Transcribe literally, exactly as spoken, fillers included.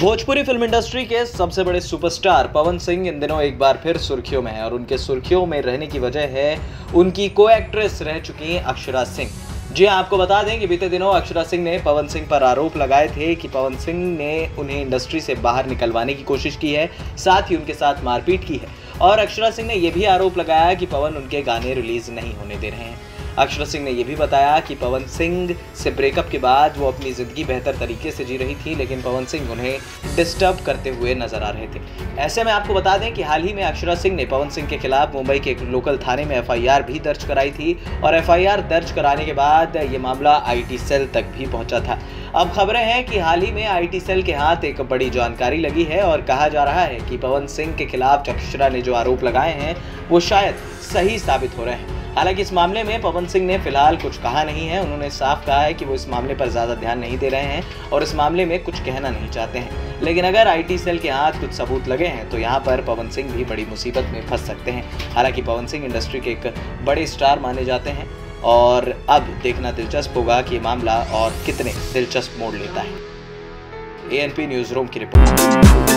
Bhojpuri film industry के सबसे बड़े सुपरस्टार पवन सिंह इन दिनों एक बार फिर सुर्खियों में है और उनके सुर्खियों में रहने की वजह है उनकी को एक्ट्रेस रह चुकी हैं अक्षरा सिंह। जी आपको बता दें कि बीते दिनों अक्षरा सिंह ने पवन सिंह पर आरोप लगाए थे कि पवन सिंह ने उन्हें इंडस्ट्री से बाहर निकलवाने की कोशिश की है, साथ ही उनके साथ मारपीट की है। और अक्षरा सिंह ने यह भी आरोप लगाया कि पवन उनके गाने रिलीज नहीं होने दे रहे हैं। अक्षरा सिंह ने यह भी बताया कि पवन सिंह से ब्रेकअप के बाद वो अपनी ज़िंदगी बेहतर तरीके से जी रही थी, लेकिन पवन सिंह उन्हें डिस्टर्ब करते हुए नजर आ रहे थे। ऐसे में आपको बता दें कि हाल ही में अक्षरा सिंह ने पवन सिंह के खिलाफ मुंबई के एक लोकल थाने में एफ आई आर भी दर्ज कराई थी और एफ आई आर दर्ज कराने के बाद ये मामला आई टी सेल तक भी पहुँचा था। अब खबरें हैं कि हाल ही में आई टी सेल के हाथ एक बड़ी जानकारी लगी है और कहा जा रहा है कि पवन सिंह के खिलाफ अक्षरा ने जो आरोप लगाए हैं वो शायद सही साबित हो रहे हैं। हालांकि इस मामले में पवन सिंह ने फिलहाल कुछ कहा नहीं है। उन्होंने साफ कहा है कि वो इस मामले पर ज़्यादा ध्यान नहीं दे रहे हैं और इस मामले में कुछ कहना नहीं चाहते हैं, लेकिन अगर आई टी सेल के हाथ कुछ सबूत लगे हैं तो यहाँ पर पवन सिंह भी बड़ी मुसीबत में फंस सकते हैं। हालांकि पवन सिंह इंडस्ट्री के एक बड़े स्टार माने जाते हैं और अब देखना दिलचस्प होगा कि ये मामला और कितने दिलचस्प मोड़ लेता है। A N P news room की रिपोर्ट।